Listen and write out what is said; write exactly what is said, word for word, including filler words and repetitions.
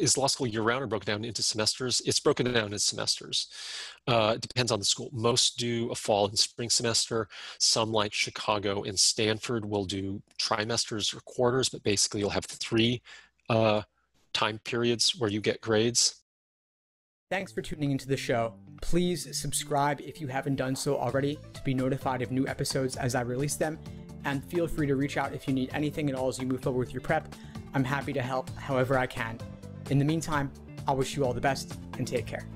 is law school year-round or broken down into semesters? It's broken down into semesters. Uh, it depends on the school. Most do a fall and spring semester. Some, like Chicago and Stanford, will do trimesters or quarters, but basically you'll have three uh, time periods where you get grades. Thanks for tuning into the show. Please subscribe if you haven't done so already to be notified of new episodes as I release them, and feel free to reach out if you need anything at all as you move forward with your prep. I'm happy to help however I can. In the meantime, I wish you all the best and take care.